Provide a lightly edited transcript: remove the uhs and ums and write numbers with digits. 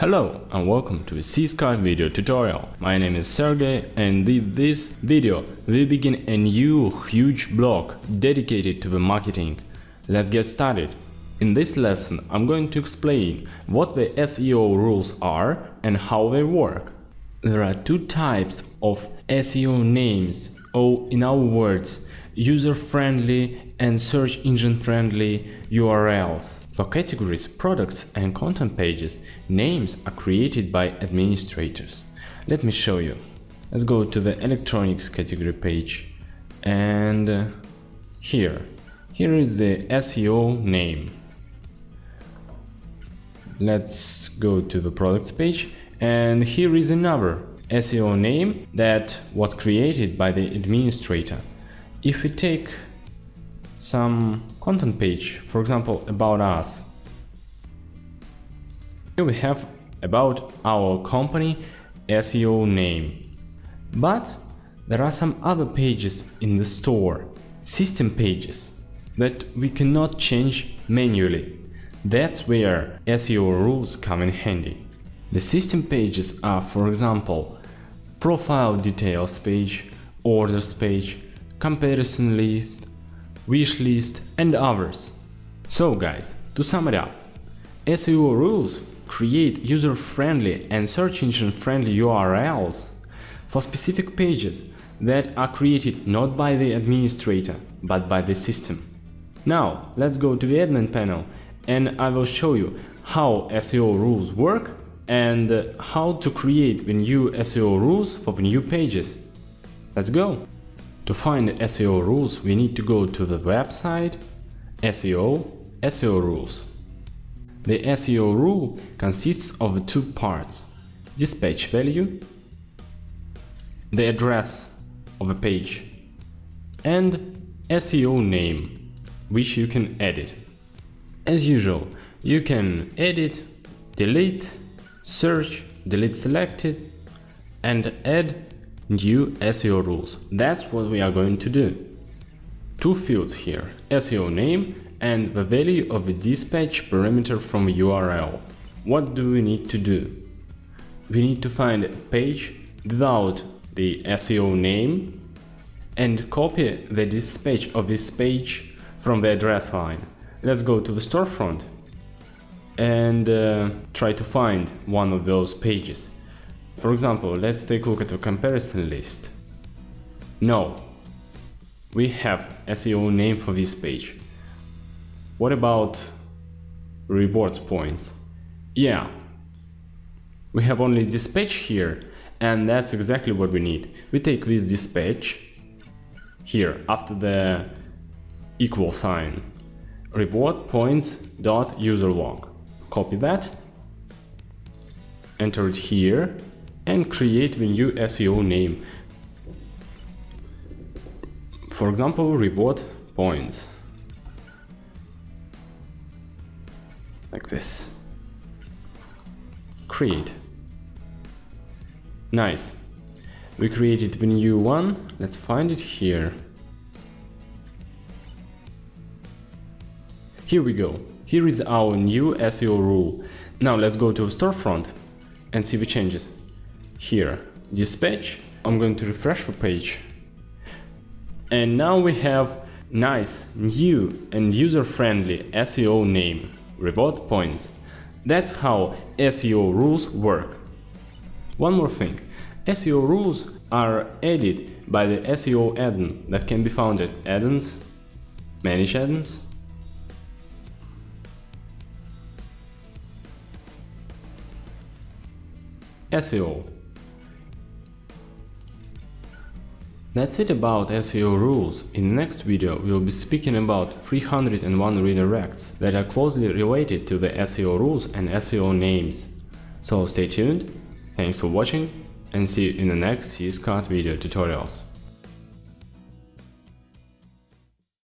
Hello and welcome to a CS-Cart video tutorial. My name is Sergei, and with this video we begin a new huge block dedicated to the marketing. Let's get started. In this lesson I'm going to explain what the SEO rules are and how they work. There are two types of SEO names, or in other words, user-friendly and search engine-friendly URLs. For categories, products and content pages, names are created by administrators. Let me show you. Let's go to the electronics category page, and here is the SEO name. Let's go to the products page, and here is another SEO name that was created by the administrator. If we take some content page, for example, about us, here we have about our company SEO name. But there are some other pages in the store, system pages, that we cannot change manually. That's where SEO rules come in handy. The system pages are, for example, profile details page, orders page, comparison list, wish list and others. So guys, to sum it up, SEO rules create user-friendly and search engine-friendly URLs for specific pages that are created not by the administrator, but by the system. Now let's go to the admin panel, and I will show you how SEO rules work and how to create the new SEO rules for the new pages. Let's go! To find the SEO rules, we need to go to the website, SEO rules. The SEO rule consists of two parts: dispatch value, the address of a page, and SEO name, which you can edit. As usual, you can edit, delete, search, delete selected, and add new SEO rules. That's what we are going to do. Two fields here, SEO name and the value of the dispatch parameter from the URL. What do we need to do? We need to find a page without the SEO name and copy the dispatch of this page from the address line. Let's go to the storefront and try to find one of those pages. For example, let's take a look at the comparison list. No, we have SEO name for this page. What about rewards points? Yeah, we have only dispatch here, and that's exactly what we need. We take this dispatch here after the equal sign, reward points dot user log. Copy that, enter it here, and create the new SEO name. For example, reward points. Like this. Create. Nice. We created the new one. Let's find it here. Here we go. Here is our new SEO rule. Now let's go to the storefront and see the changes. Here, dispatch, I'm going to refresh the page, and now we have nice, new and user-friendly SEO name, reward points. That's how SEO rules work. One more thing, SEO rules are added by the SEO add-on that can be found at add-ons, manage add-ons, SEO. That's it about SEO rules. In the next video we will be speaking about 301 redirects that are closely related to the SEO rules and SEO names. So stay tuned, thanks for watching, and see you in the next CS-Cart video tutorials.